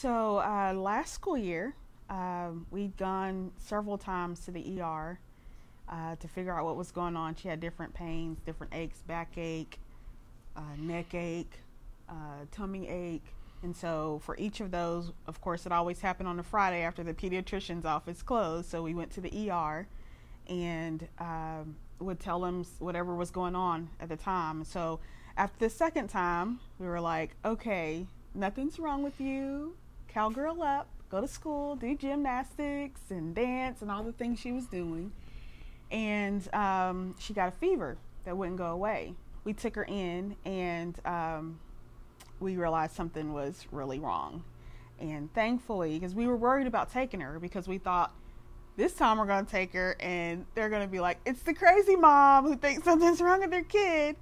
So last school year, we'd gone several times to the ER to figure out what was going on. She had different pains, different aches, backache, neck ache, tummy ache. And so for each of those, of course, it always happened on a Friday after the pediatrician's office closed. So we went to the ER and would tell them whatever was going on at the time. So after the second time, we were like, okay, nothing's wrong with you. Cowgirl up, go to school, do gymnastics and dance and all the things she was doing. And she got a fever that wouldn't go away. We took her in and we realized something was really wrong. And thankfully, because we were worried about taking her, because we thought this time we're going to take her and they're going to be like, it's the crazy mom who thinks something's wrong with their kid.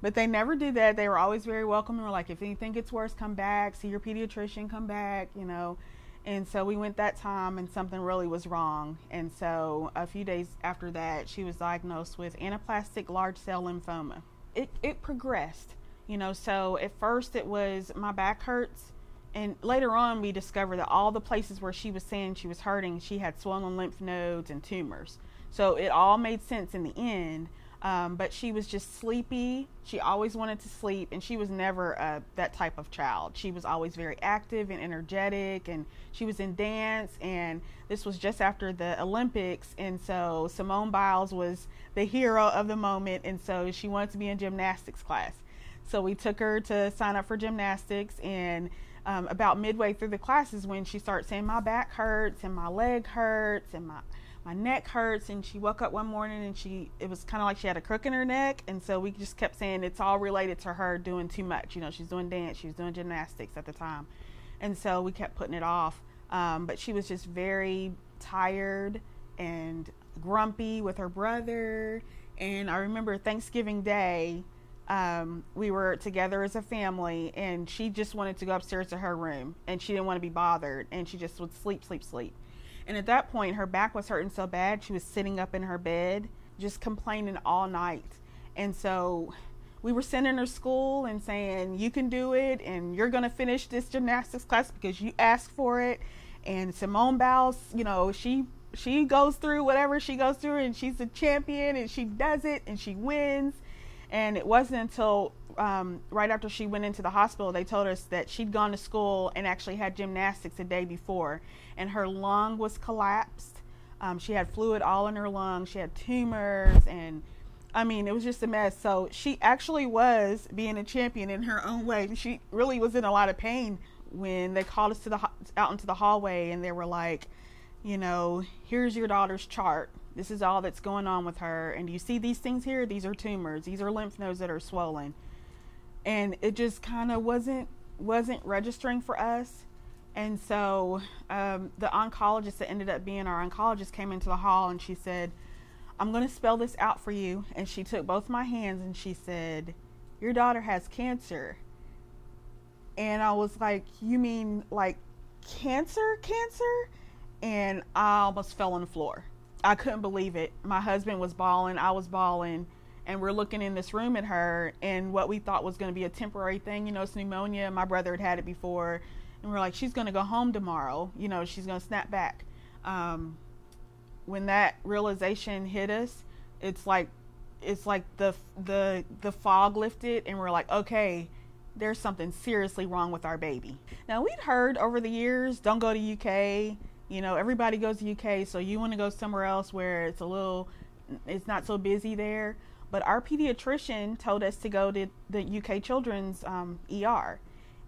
But they never did that. They were always very welcoming. We're like, if anything gets worse, come back, see your pediatrician, come back, you know. And so we went that time and something really was wrong. And so a few days after that, she was diagnosed with anaplastic large cell lymphoma. It progressed, you know, so at first it was my back hurts. And later on, we discovered that all the places where she was saying she was hurting, she had swollen lymph nodes and tumors. So it all made sense in the end. But she was just sleepy. She always wanted to sleep, and she was never that type of child. She was always very active and energetic, and she was in dance, and this was just after the Olympics, and so Simone Biles was the hero of the moment, and so she wanted to be in gymnastics class. So we took her to sign up for gymnastics, and about midway through the class is when she starts saying, my back hurts, and my leg hurts, and my neck hurts. And she woke up one morning and it was kind of like she had a crook in her neck. And so we just kept saying it's all related to her doing too much. You know, she's doing dance, she was doing gymnastics at the time. And so we kept putting it off. But she was just very tired and grumpy with her brother. And I remember Thanksgiving Day, we were together as a family, and she just wanted to go upstairs to her room, and she didn't want to be bothered, and she just would sleep, sleep, sleep. And at that point, her back was hurting so bad, she was sitting up in her bed, just complaining all night. And so we were sending her to school and saying, you can do it, and you're going to finish this gymnastics class because you asked for it. And Simone Biles, you know, she goes through whatever she goes through, and she's a champion, and she does it, and she wins. And it wasn't until right after she went into the hospital, they told us that she'd gone to school and actually had gymnastics the day before, and her lung was collapsed. She had fluid all in her lung. She had tumors, and I mean, it was just a mess. So she actually was being a champion in her own way. She really was in a lot of pain when they called us out into the hallway, and they were like, you know, here's your daughter's chart. This is all that's going on with her. And do you see these things here? These are tumors. These are lymph nodes that are swollen. And it just kind of wasn't registering for us. And so the oncologist that ended up being our oncologist came into the hall, and she said, I'm going to spell this out for you. And she took both my hands and she said, your daughter has cancer. And I was like, you mean like cancer, cancer? And I almost fell on the floor. I couldn't believe it. My husband was bawling, I was bawling, and we're looking in this room at her, and what we thought was going to be a temporary thing, you know, it's pneumonia, my brother had had it before, and we're like, she's going to go home tomorrow, you know, she's going to snap back. When that realization hit us, it's like the fog lifted, and we're like, okay, there's something seriously wrong with our baby. Now, we'd heard over the years, don't go to UK. You know, everybody goes to UK, so you want to go somewhere else where it's not so busy there. But our pediatrician told us to go to the UK Children's ER.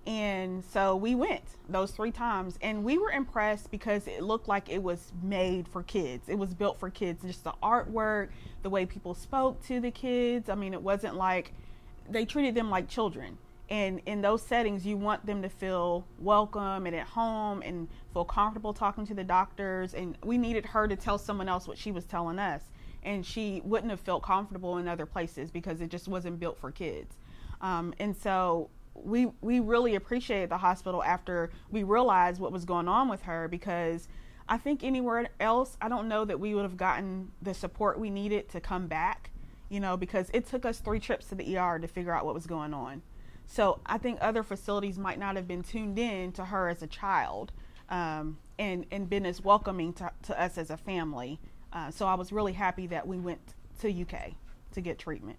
And so we went those 3 times, and we were impressed because it looked like it was made for kids. It was built for kids, just the artwork, the way people spoke to the kids. I mean, it wasn't like they treated them like children. And in those settings, you want them to feel welcome and at home and feel comfortable talking to the doctors. And we needed her to tell someone else what she was telling us. And she wouldn't have felt comfortable in other places because it just wasn't built for kids. And so we really appreciated the hospital after we realized what was going on with her, because I think anywhere else, I don't know that we would have gotten the support we needed to come back, you know, because it took us 3 trips to the ER to figure out what was going on. So I think other facilities might not have been tuned in to her as a child and been as welcoming to us as a family. So I was really happy that we went to UK to get treatment.